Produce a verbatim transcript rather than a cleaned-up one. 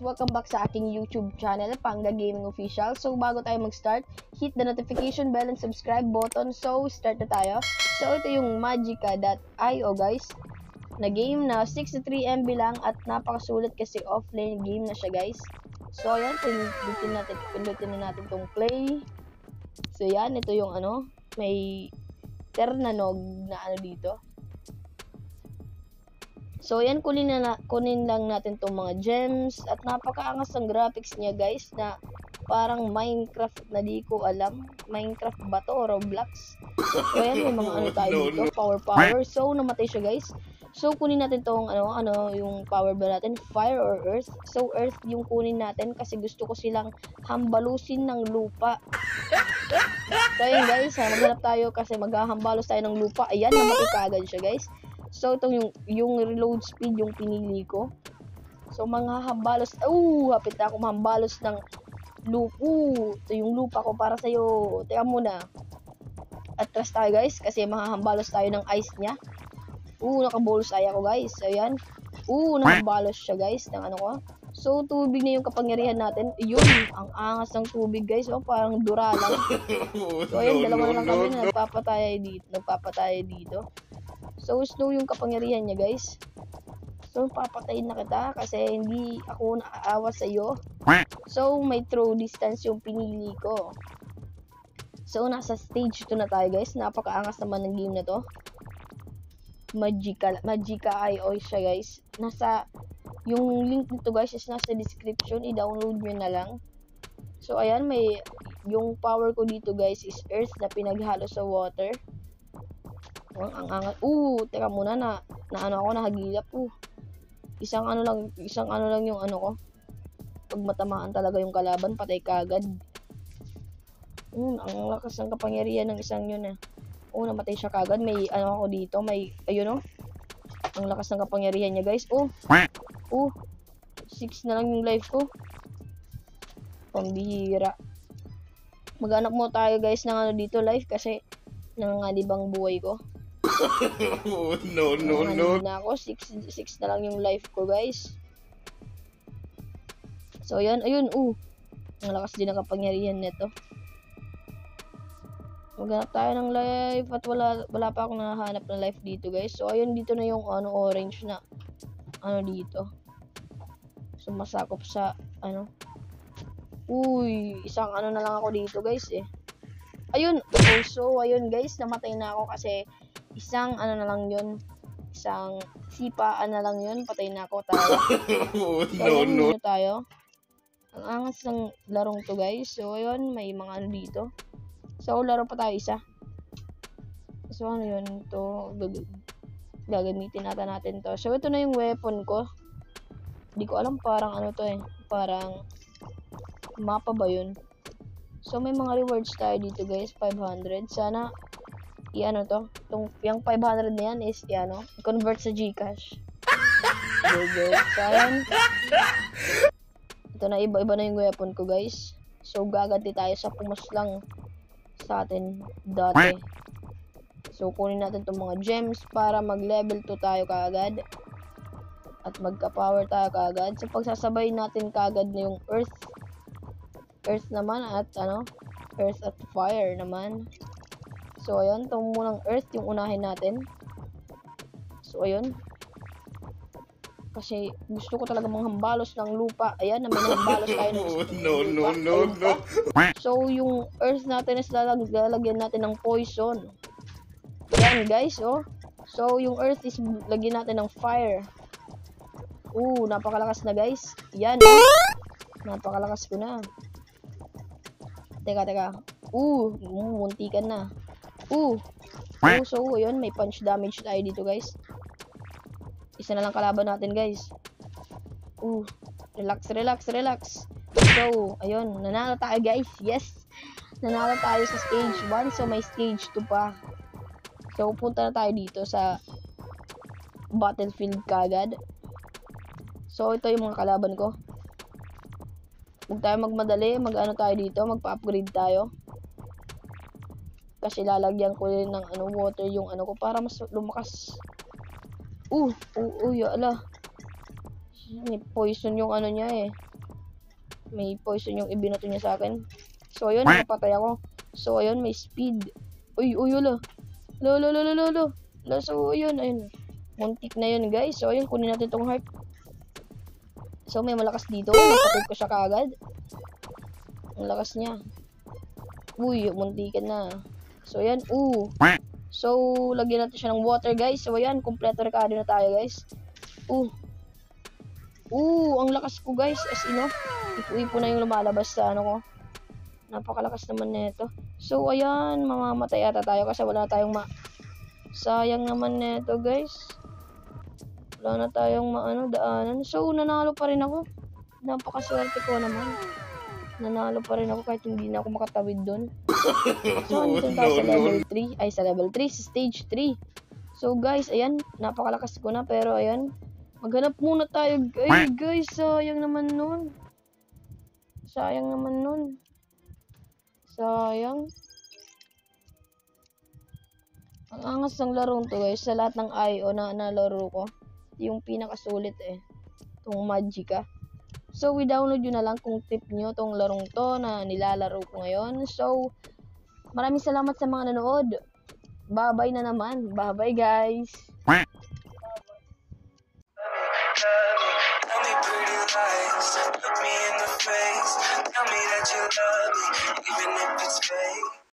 Welcome back sa aking YouTube channel, Pangga Gaming Official. So bago tayo mag-start, hit the notification bell and subscribe button. So start na tayo. So ito yung Magica dot i o guys, na game na sixty-three M B lang at napakasulit kasi offline game na siya guys. So ayan, pindutin natin, pindutin na natin tong play. So yan, ito yung ano, may ternanog na ano dito. So yan, kunin na, na kunin lang natin tong mga gems at napakaangas ng graphics niya guys, na parang Minecraft na di ko alam. Minecraft ba to o Roblox? So yan, may mga ano tayo dito, power power. So namatay siya guys. So kunin natin tong ano ano yung power ba natin, fire or earth. So earth yung kunin natin kasi gusto ko silang hambalusin ng lupa. So yun guys, maghanap tayo kasi maghahambalos tayo ng lupa. Ayan, namatay kaagad siya guys. So itong yung, yung reload speed yung pinili ko. So manghahambalos, oh hapit na ako mahambalos ng lupa. Ooh, ito yung lupa ko para sa'yo. Teka muna, atras tayo guys kasi mahahambalos tayo ng ice niya. Ooh, nakabolos tayo ako guys. Ayan, ooh, nahambalos siya guys ng ano ko. So, tubig na yung kapangyarihan natin. Yun, ang angas ng tubig guys. O, parang dura lang. So, ayun, dalawa na lang kami na nagpapatay dito. Nagpapatay dito. So, slow yung kapangyarihan niya guys. So, papatayin na kita kasi hindi ako naaawa sa'yo. So, may throw distance yung pinili ko. So, nasa stage two na tayo guys. Napakaangas naman ng game na to. Magica, Magica dot i o siya guys. Nasa... Yung link nito guys is nasa description, i-download nyo na lang. So ayan, may yung power ko dito guys is earth na pinaghalo sa water. Oh, ang angat. Uh, teka muna na, na ano ako nahagilap. Uh. Isang ano lang, isang ano lang yung ano ko. Pag matamaan talaga yung kalaban, patay kaagad. Um, ang lakas ng kapangyarihan ng isang yun eh. Oh, namatay siya kaagad. May ano ako dito, may ayun oh. Ang lakas ng kapangyarihan niya guys. Oh. Oh, six na lang yung life ko. Pambihira. Maghanap mo tayo guys ng ano dito life kasi nangangalibang buhay ko. Oh, no, no, no. Na ako, six na lang yung life ko guys. So ayan, ayun, oh. Ang lakas din ng kapangyarihan nito. Maghanap tayo ng life at wala wala pa akong nahanap na life dito guys. So ayun, dito na yung ano orange na ano dito, sumasakop sa ano. Uy, isang ano na lang ako dito guys eh. Ayun, okay, so ayun guys, namatay na ako kasi isang ano na lang yun, isang sipaan na lang yun, patay na ako tayo. So ayun, no, no. Tayo ang angas ng larong to guys. So ayun, may mga ano dito. So laro pa tayo isa. So ano yun to, gagamitin natin natin to. So ito na yung weapon ko. Hindi ko alam, parang ano to eh. Parang mapa ba yun? So may mga rewards tayo dito guys. five hundred. Sana i-ano to. Itong, yung five hundred na yan is i-ano. Convert sa Gcash. Okay, guys. Ito na, iba-iba na yung weapon ko guys. So gaganti tayo sa pumaslang sa atin dati. So kunin natin itong mga gems para mag-level two tayo kaagad. At magka-power tayo kaagad. So pagsasabay natin kaagad na yung earth. Earth naman at ano? Earth at fire naman. So ayun, itong munang earth yung unahin natin. So ayun. Kasi gusto ko talaga manghambalos ng lupa. Ayan, naman hambalos tayo ng gusto. No, no, no, no. So yung earth natin is lalag lalagyan natin ng poison. Ayan guys, oh. So yung earth is lagyan natin ng fire. Oo, napakalakas na guys. Ayan, oh. Napakalakas ko na. Teka, teka. Oo, muntikan na. Oo. Oo, so yun, may punch damage tayo dito guys. Isa na lang kalaban natin guys. Oo, relax, relax, relax. So, ayun, nanalo tayo guys. Yes, nanalo tayo sa stage one. So may stage two pa. So, punta na tayo dito sa battlefield kagad. So, ito yung mga kalaban ko. Huwag tayo magmadali. Mag-ano tayo dito. Magpa-upgrade tayo. kasi lalagyan ko rin ng ano, water yung ano ko para mas lumakas. Uh, uh, uh, yala. May poison yung ano niya eh. May poison yung ibinato niya sa akin. So ayun, napatay ako. So ayun, may speed. Uy, uy, yala. Lo, lo, lo, lo, lo, lo. So ayun, ayun. Muntik na yun guys. So ayun, kunin natin tong heart. So may malakas dito. Napatay ko siya kaagad. Ang lakas niya. Uy, muntikan na. So ayan, ooh. So lagyan natin siya ng water, guys. So ayan, kompleto rekado na tayo, guys. Ooh. Ooh, ang lakas ko, guys. As ino, ipo-ipo na yung lumalabas sa ano ko. Napakalakas naman nito. So ayan, mamamatay ata tayo kasi wala na tayong ma. Sayang naman nito, guys. Wala na tayong maano daanan. So nanalo pa rin ako. Napakaswerte ko naman. Nanalo pa rin ako kahit hindi na ako makatawid doon. So, nandito tayo sa level three. Ay, sa level three. Sa stage three. So, guys, ayan. Napakalakas ko na. Pero, ayan. Maghanap muna tayo. Ay, guys. Sayang naman nun. Sayang naman nun. Sayang. Ang angas ng larong to, guys. Sa lahat ng I O na nalaro ko. Yung pinakasulit, eh. Itong Magica. So, i-download yun na lang kung tip nyo tong larong to na nilalaro ko ngayon. So, maraming salamat sa mga nanood. Bye-bye na naman. Bye-bye, guys. Bye-bye.